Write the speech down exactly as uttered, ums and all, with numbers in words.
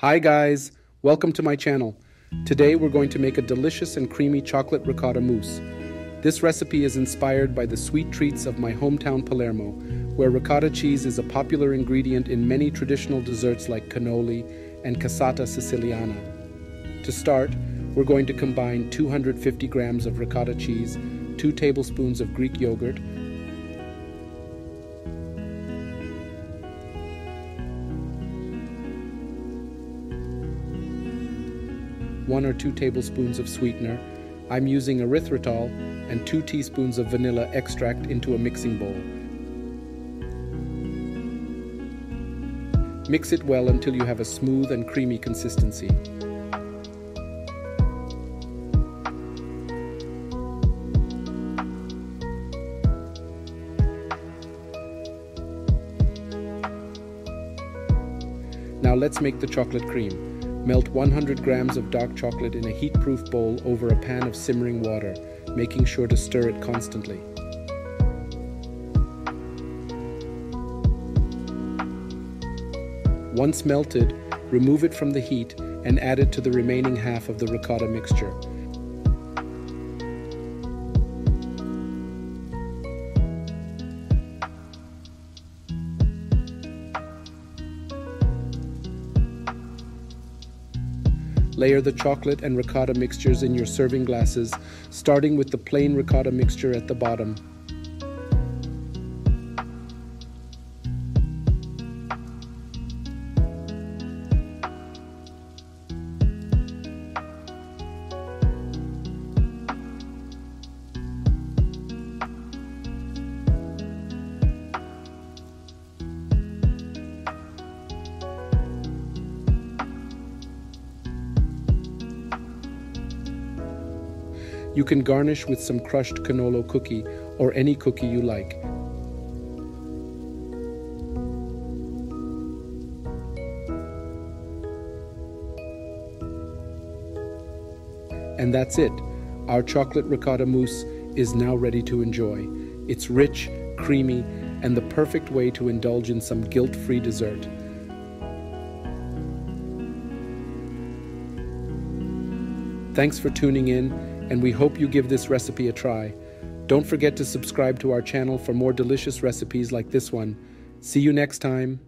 Hi guys, welcome to my channel. Today we're going to make a delicious and creamy chocolate ricotta mousse. This recipe is inspired by the sweet treats of my hometown Palermo, where ricotta cheese is a popular ingredient in many traditional desserts like cannoli and cassata siciliana. To start, we're going to combine two hundred fifty grams of ricotta cheese, two tablespoons of Greek yogurt, one or two tablespoons of sweetener. I'm using erythritol and two teaspoons of vanilla extract into a mixing bowl. Mix it well until you have a smooth and creamy consistency. Now let's make the chocolate cream. Melt one hundred grams of dark chocolate in a heat-proof bowl over a pan of simmering water, making sure to stir it constantly. Once melted, remove it from the heat and add it to the remaining half of the ricotta mixture. Layer the chocolate and ricotta mixtures in your serving glasses, starting with the plain ricotta mixture at the bottom. You can garnish with some crushed cannolo cookie or any cookie you like. And that's it. Our chocolate ricotta mousse is now ready to enjoy. It's rich, creamy, and the perfect way to indulge in some guilt-free dessert. Thanks for tuning in, and we hope you give this recipe a try. Don't forget to subscribe to our channel for more delicious recipes like this one. See you next time.